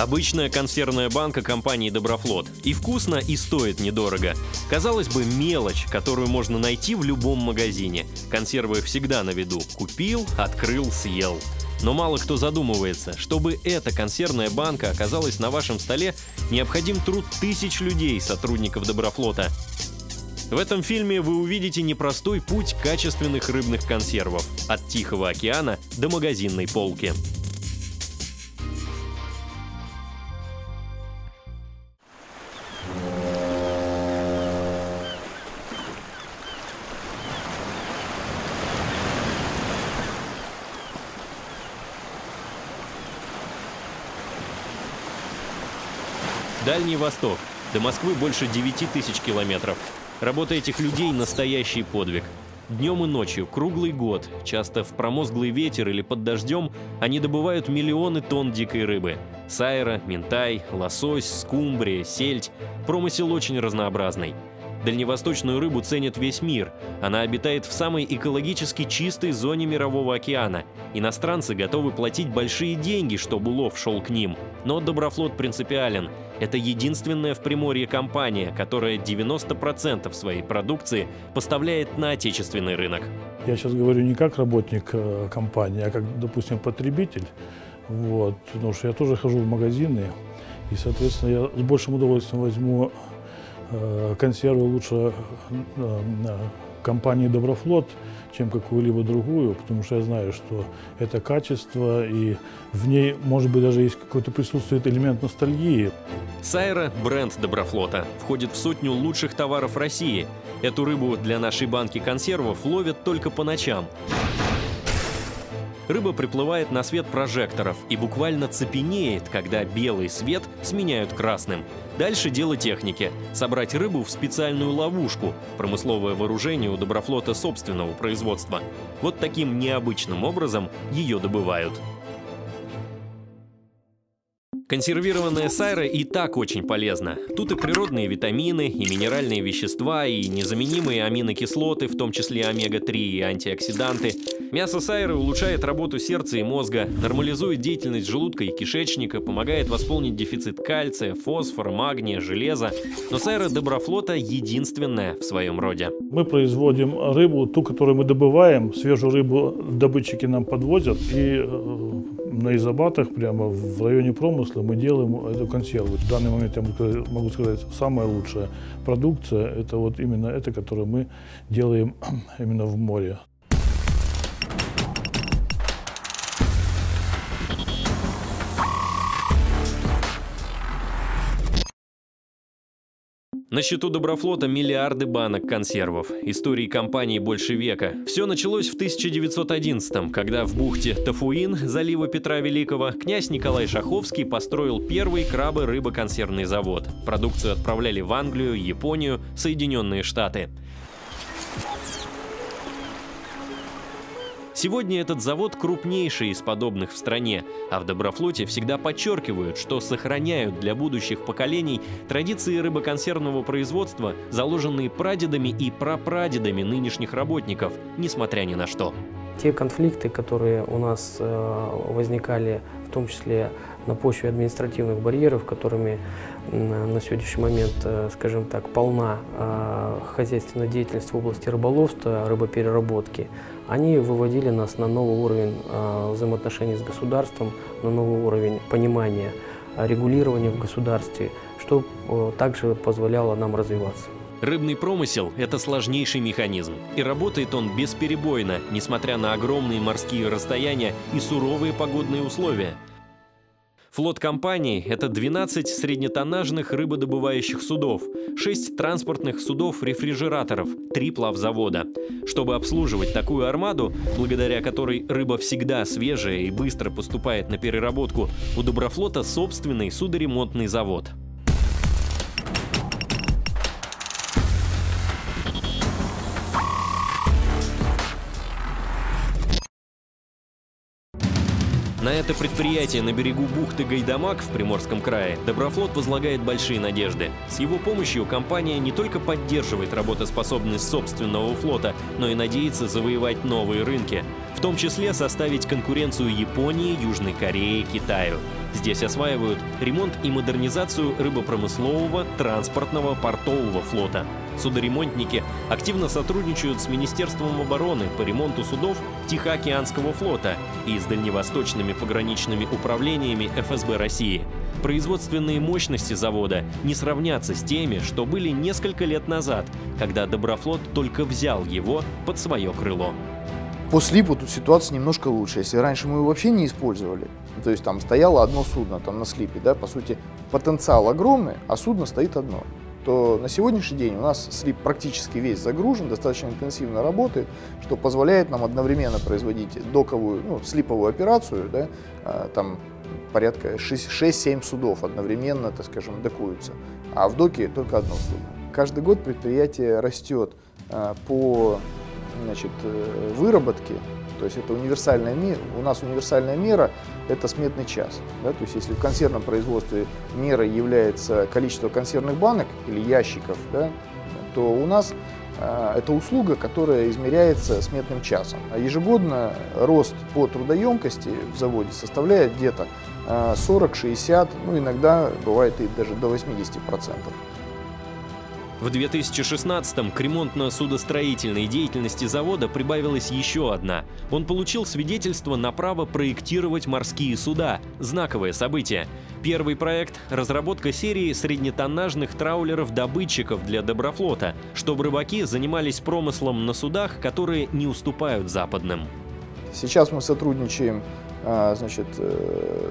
Обычная консервная банка компании «Доброфлот». И вкусно, и стоит недорого. Казалось бы, мелочь, которую можно найти в любом магазине. Консервы всегда на виду. Купил, открыл, съел. Но мало кто задумывается, чтобы эта консервная банка оказалась на вашем столе, необходим труд тысяч людей, сотрудников «Доброфлота». В этом фильме вы увидите непростой путь качественных рыбных консервов от Тихого океана до магазинной полки. Дальний Восток. До Москвы больше 9000 километров. Работа этих людей – настоящий подвиг. Днем и ночью, круглый год, часто в промозглый ветер или под дождем, они добывают миллионы тонн дикой рыбы. Сайра, минтай, лосось, скумбрия, сельдь. Промысел очень разнообразный. Дальневосточную рыбу ценит весь мир. Она обитает в самой экологически чистой зоне Мирового океана. Иностранцы готовы платить большие деньги, чтобы улов шел к ним. Но Доброфлот принципиален. Это единственная в Приморье компания, которая 90% своей продукции поставляет на отечественный рынок. Я сейчас говорю не как работник компании, а как, допустим, потребитель. Вот. Потому что я тоже хожу в магазины, и, соответственно, я с большим удовольствием возьму консервы лучше компании «Доброфлот», чем какую-либо другую, потому что я знаю, что это качество, и в ней, может быть, даже есть какой-то присутствует элемент ностальгии. Сайра – бренд «Доброфлота», входит в 100 лучших товаров России. Эту рыбу для нашей банки консервов ловят только по ночам. Рыба приплывает на свет прожекторов и буквально цепенеет, когда белый свет сменяют красным. Дальше дело техники – собрать рыбу в специальную ловушку. Промысловое вооружение у «Доброфлота» собственного производства. Вот таким необычным образом ее добывают. Консервированная сайра и так очень полезна. Тут и природные витамины, и минеральные вещества, и незаменимые аминокислоты, в том числе омега-3 и антиоксиданты. Мясо сайры улучшает работу сердца и мозга, нормализует деятельность желудка и кишечника, помогает восполнить дефицит кальция, фосфора, магния, железа. Но сайра «Доброфлота» единственная в своем роде. Мы производим рыбу, ту, которую мы добываем. Свежую рыбу добытчики нам подвозят, и на Изобатах, прямо в районе промысла, мы делаем эту консерву. В данный момент я могу сказать, самая лучшая продукция – это вот именно эта, которую мы делаем именно в море. На счету «Доброфлота» миллиарды банок консервов. Истории компании больше века. Все началось в 1911-м, когда в бухте Тафуин, залива Петра Великого, князь Николай Шаховский построил первый крабо-рыбоконсервный завод. Продукцию отправляли в Англию, Японию, Соединенные Штаты. Сегодня этот завод крупнейший из подобных в стране, а в «Доброфлоте» всегда подчеркивают, что сохраняют для будущих поколений традиции рыбоконсервного производства, заложенные прадедами и прапрадедами нынешних работников, несмотря ни на что. Те конфликты, которые у нас возникали, в том числе на почве административных барьеров, которыми на сегодняшний момент, скажем так, полна хозяйственная деятельность в области рыболовства, рыбопереработки, они выводили нас на новый уровень взаимоотношений с государством, на новый уровень понимания регулирования в государстве, что также позволяло нам развиваться. Рыбный промысел – это сложнейший механизм, и работает он бесперебойно, несмотря на огромные морские расстояния и суровые погодные условия. Флот компании – это 12 среднетоннажных рыбодобывающих судов, 6 транспортных судов-рефрижераторов, 3 плавзавода. Чтобы обслуживать такую армаду, благодаря которой рыба всегда свежая и быстро поступает на переработку, у «Доброфлота» собственный судоремонтный завод. На это предприятие на берегу бухты Гайдамак в Приморском крае «Доброфлот» возлагает большие надежды. С его помощью компания не только поддерживает работоспособность собственного флота, но и надеется завоевать новые рынки. в том числе составить конкуренцию Японии, Южной Корее, Китаю. Здесь осваивают ремонт и модернизацию рыбопромыслового, транспортного, портового флота. Судоремонтники активно сотрудничают с Министерством обороны по ремонту судов Тихоокеанского флота и с дальневосточными пограничными управлениями ФСБ России. Производственные мощности завода не сравнятся с теми, что были несколько лет назад, когда Доброфлот только взял его под свое крыло. По слипу тут ситуация немножко лучше. Если раньше мы его вообще не использовали, то есть там стояло одно судно там на слипе, да, по сути потенциал огромный, а судно стоит одно, то на сегодняшний день у нас слип практически весь загружен, достаточно интенсивно работает, что позволяет нам одновременно производить доковую, ну, слиповую операцию, да, там порядка 6-7 судов одновременно, так скажем, докуются, а в доке только одно судно. Каждый год предприятие растет по, значит, выработке, то есть это универсальная мера, у нас универсальная мера – это сметный час. Да? То есть если в консервном производстве мерой является количество консервных банок или ящиков, да, то у нас это услуга, которая измеряется сметным часом. Ежегодно рост по трудоемкости в заводе составляет где-то 40-60, ну иногда бывает и даже до 80%. В 2016-м к ремонтно-судостроительной деятельности завода прибавилась еще одна. Он получил свидетельство на право проектировать морские суда – знаковое событие. Первый проект – разработка серии среднетоннажных траулеров-добытчиков для Доброфлота, чтобы рыбаки занимались промыслом на судах, которые не уступают западным. Сейчас мы сотрудничаем, значит,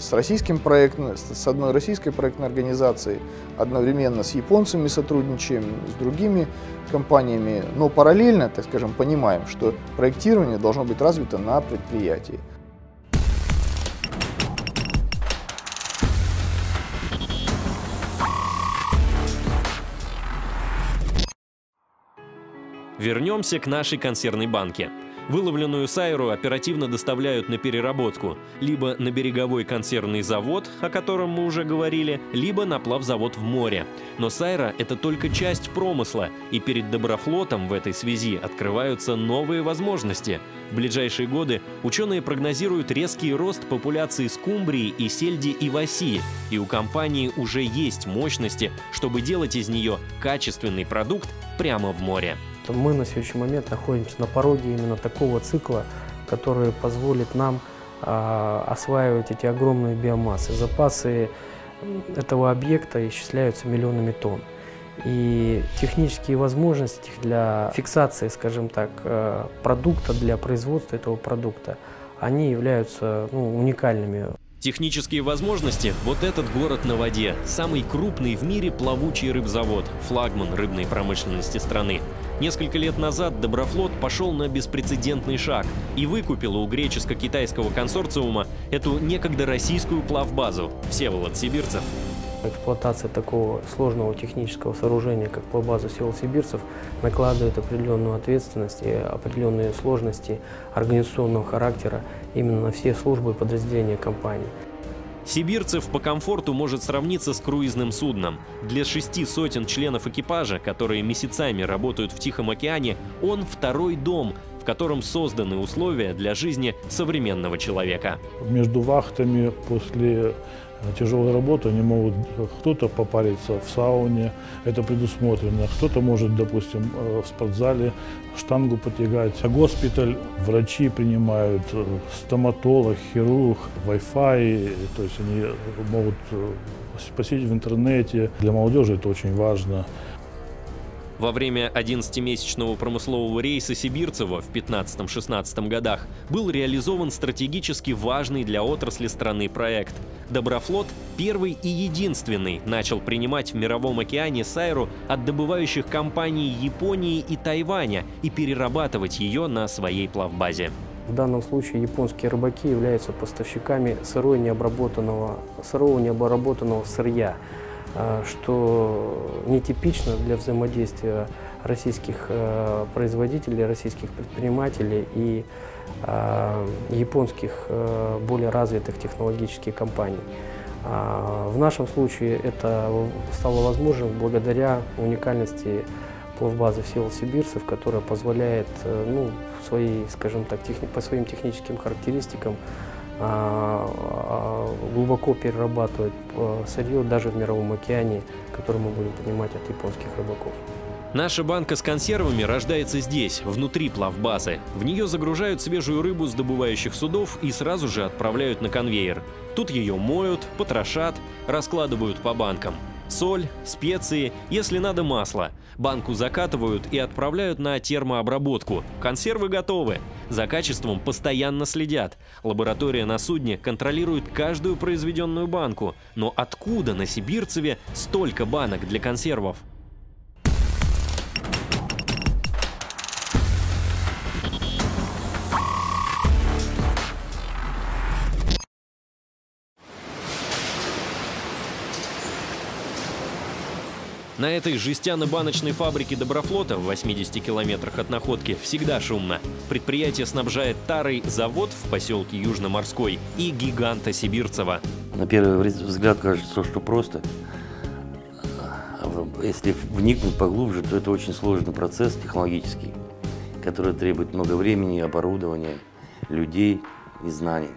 с одной российской проектной организацией, одновременно с японцами сотрудничаем, с другими компаниями, но параллельно, так скажем, понимаем, что проектирование должно быть развито на предприятии. Вернемся к нашей консервной банке. Выловленную сайру оперативно доставляют на переработку либо на береговой консервный завод, о котором мы уже говорили, либо на плавзавод в море. Но сайра – это только часть промысла, и перед Доброфлотом в этой связи открываются новые возможности. В ближайшие годы ученые прогнозируют резкий рост популяции скумбрии и сельди иваси, и у компании уже есть мощности, чтобы делать из нее качественный продукт прямо в море. Мы на сегодняшний момент находимся на пороге именно такого цикла, который позволит нам осваивать эти огромные биомассы. Запасы этого объекта исчисляются миллионами тонн. И технические возможности для фиксации, скажем так, продукта, для производства этого продукта, они являются, ну, уникальными. Технические возможности – вот этот город на воде, самый крупный в мире плавучий рыбзавод, флагман рыбной промышленности страны. Несколько лет назад Доброфлот пошел на беспрецедентный шаг и выкупил у греческо-китайского консорциума эту некогда российскую плавбазу. Всеволод Сибирцев. Эксплуатация такого сложного технического сооружения, как плавбаза Всеволод Сибирцев, накладывает определенную ответственность и определенные сложности организационного характера именно на все службы и подразделения компании. Сибирцев по комфорту может сравниться с круизным судном. Для 6 сотен членов экипажа, которые месяцами работают в Тихом океане, он второй дом, в котором созданы условия для жизни современного человека. Между вахтами после тяжелой работы они могут кто-то попариться в сауне, это предусмотрено, кто-то может, допустим, в спортзале штангу потягать. Госпиталь, врачи принимают, стоматолог, хирург, Wi-Fi, то есть они могут посетить в интернете. Для молодежи это очень важно. Во время 11-месячного промыслового рейса Сибирцева в 2015-2016 годах был реализован стратегически важный для отрасли страны проект. Доброфлот первый и единственный начал принимать в Мировом океане сайру от добывающих компаний Японии и Тайваня и перерабатывать ее на своей плавбазе. В данном случае японские рыбаки являются поставщиками сырого необработанного сырья, что нетипично для взаимодействия российских производителей, российских предпринимателей и японских более развитых технологических компаний. В нашем случае это стало возможным благодаря уникальности плавбазы Всеволод Сибирцев, которая позволяет по своим техническим характеристикам глубоко перерабатывать сырье даже в Мировом океане, который мы будем поднимать от японских рыбаков. Наша банка с консервами рождается здесь, внутри плавбазы. В нее загружают свежую рыбу с добывающих судов и сразу же отправляют на конвейер. Тут ее моют, потрошат, раскладывают по банкам. Соль, специи, если надо масло. Банку закатывают и отправляют на термообработку. Консервы готовы. За качеством постоянно следят. Лаборатория на судне контролирует каждую произведенную банку. Но откуда на Сибирцеве столько банок для консервов? На этой жестяно-баночной фабрике Доброфлота в 80 километрах от находки всегда шумно. Предприятие снабжает тарой завод в поселке Южно-Морской и гиганта Сибирцева. На первый взгляд кажется, что просто. Если вникнуть поглубже, то это очень сложный процесс технологический, который требует много времени, оборудования, людей и знаний.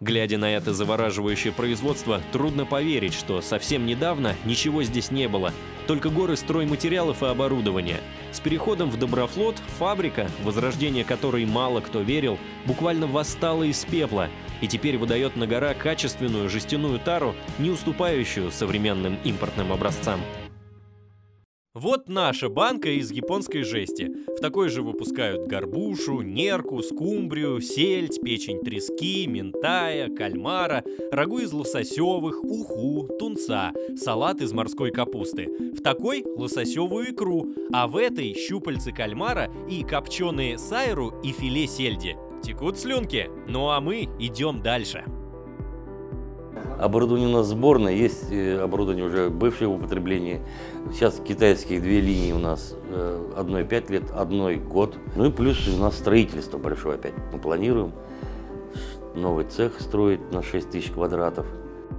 Глядя на это завораживающее производство, трудно поверить, что совсем недавно ничего здесь не было. Только горы стройматериалов и оборудования. С переходом в Доброфлот фабрика, возрождение которой мало кто верил, буквально восстала из пепла и теперь выдает на гора качественную жестяную тару, не уступающую современным импортным образцам. Вот наша банка из японской жести. В такой же выпускают горбушу, нерку, скумбрию, сельдь, печень трески, минтая, кальмара, рагу из лососевых, уху, тунца, салат из морской капусты. В такой лососевую икру, а в этой щупальцы кальмара и копченые сайру и филе сельди. Текут слюнки, ну а мы идем дальше. Оборудование у нас сборное, есть оборудование уже бывшее в употреблении. Сейчас китайские две линии у нас, одной 5 лет, одной год. Ну и плюс у нас строительство большое опять. Мы планируем новый цех строить на 6 тысяч квадратов.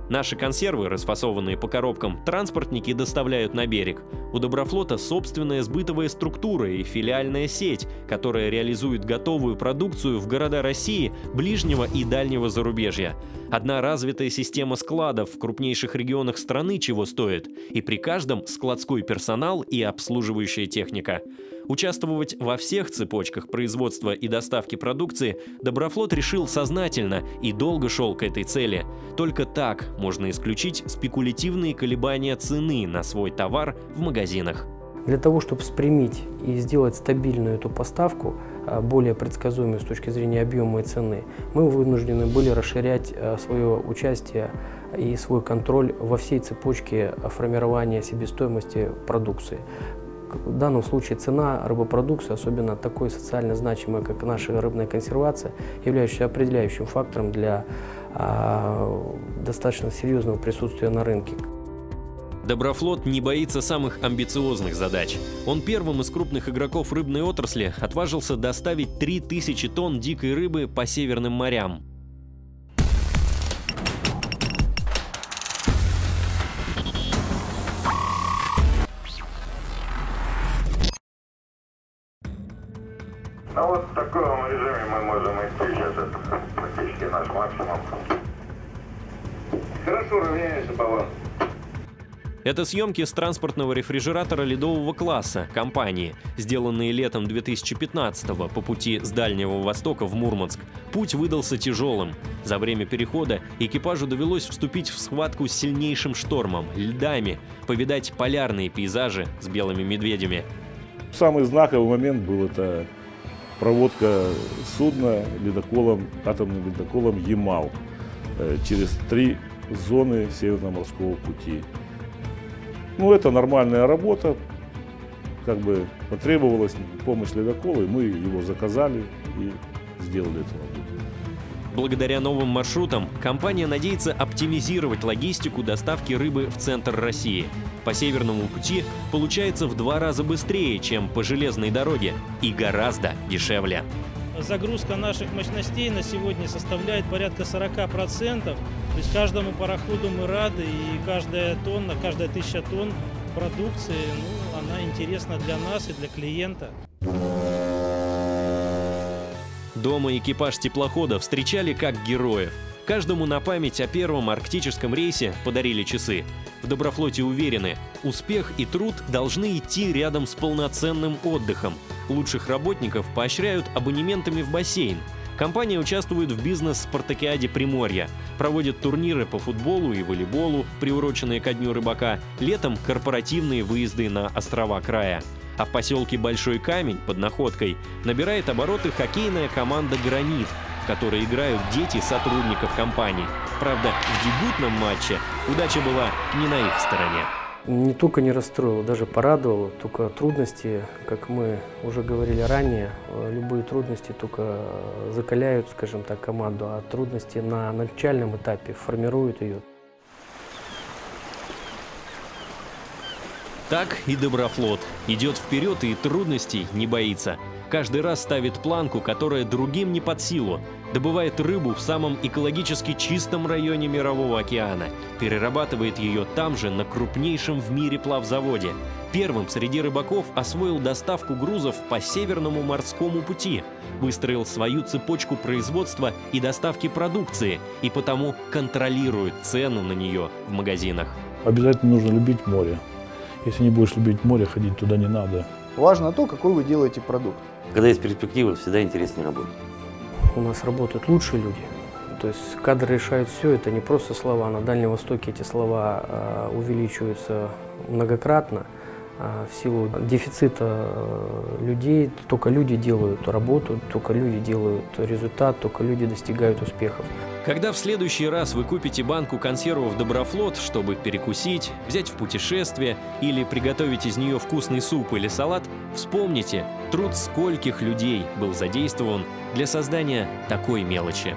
Наши консервы, расфасованные по коробкам, транспортники доставляют на берег. У Доброфлота собственная сбытовая структура и филиальная сеть, которая реализует готовую продукцию в города России, ближнего и дальнего зарубежья. Одна развитая система складов в крупнейших регионах страны чего стоит, и при каждом складской персонал и обслуживающая техника. Участвовать во всех цепочках производства и доставки продукции Доброфлот решил сознательно и долго шел к этой цели. Только так можно исключить спекулятивные колебания цены на свой товар в магазинах. Для того, чтобы спрямить и сделать стабильную эту поставку, более предсказуемую с точки зрения объема и цены, мы вынуждены были расширять свое участие и свой контроль во всей цепочке формирования себестоимости продукции. В данном случае цена рыбопродукции, особенно такой социально значимой, как наша рыбная консервация, являющаяся определяющим фактором для достаточно серьезного присутствия на рынке. Доброфлот не боится самых амбициозных задач. Он первым из крупных игроков рыбной отрасли отважился доставить 3000 тонн дикой рыбы по северным морям. Ну вот в таком режиме мы можем идти, сейчас это практически наш максимум. Хорошо, равняемся по вам. Это съемки с транспортного рефрижератора ледового класса компании, сделанные летом 2015-го по пути с Дальнего Востока в Мурманск. Путь выдался тяжелым. За время перехода экипажу довелось вступить в схватку с сильнейшим штормом, льдами, повидать полярные пейзажи с белыми медведями. Самый знаковый момент был это проводка судна атомным ледоколом «Ямал» через 3 зоны Северно-морского пути. Ну, это нормальная работа, как бы потребовалась помощь ледокола, и мы его заказали и сделали эту работу. Благодаря новым маршрутам компания надеется оптимизировать логистику доставки рыбы в центр России. По северному пути получается в 2 раза быстрее, чем по железной дороге, и гораздо дешевле. Загрузка наших мощностей на сегодня составляет порядка 40%. То есть каждому пароходу мы рады, и каждая тысяча тонн продукции, ну, она интересна для нас и для клиента. Дома экипаж теплохода встречали как героев. Каждому на память о первом арктическом рейсе подарили часы. В Доброфлоте уверены, успех и труд должны идти рядом с полноценным отдыхом. Лучших работников поощряют абонементами в бассейн. Компания участвует в бизнес-спартакиаде Приморья, проводит турниры по футболу и волейболу, приуроченные ко Дню рыбака, летом корпоративные выезды на острова края. А в поселке Большой Камень под Находкой набирает обороты хоккейная команда «Гранит», в которой играют дети сотрудников компании. Правда, в дебютном матче удача была не на их стороне. Не только не расстроило, даже порадовало. Только трудности, как мы уже говорили ранее, любые трудности только закаляют, скажем так, команду, а трудности на начальном этапе формируют ее. Так и Доброфлот идет вперед и трудностей не боится. Каждый раз ставит планку, которая другим не под силу. Добывает рыбу в самом экологически чистом районе Мирового океана. Перерабатывает ее там же, на крупнейшем в мире плавзаводе. Первым среди рыбаков освоил доставку грузов по Северному морскому пути. Выстроил свою цепочку производства и доставки продукции. И потому контролирует цену на нее в магазинах. Обязательно нужно любить море. Если не будешь любить море, ходить туда не надо. Важно то, какой вы делаете продукт. Когда есть перспектива, всегда интереснее работать. У нас работают лучшие люди. То есть кадры решают все, это не просто слова. На Дальнем Востоке эти слова увеличиваются многократно. В силу дефицита людей, только люди делают работу, только люди делают результат, только люди достигают успехов. Когда в следующий раз вы купите банку консервов «Доброфлот», чтобы перекусить, взять в путешествие или приготовить из нее вкусный суп или салат, вспомните, труд скольких людей был задействован для создания такой мелочи.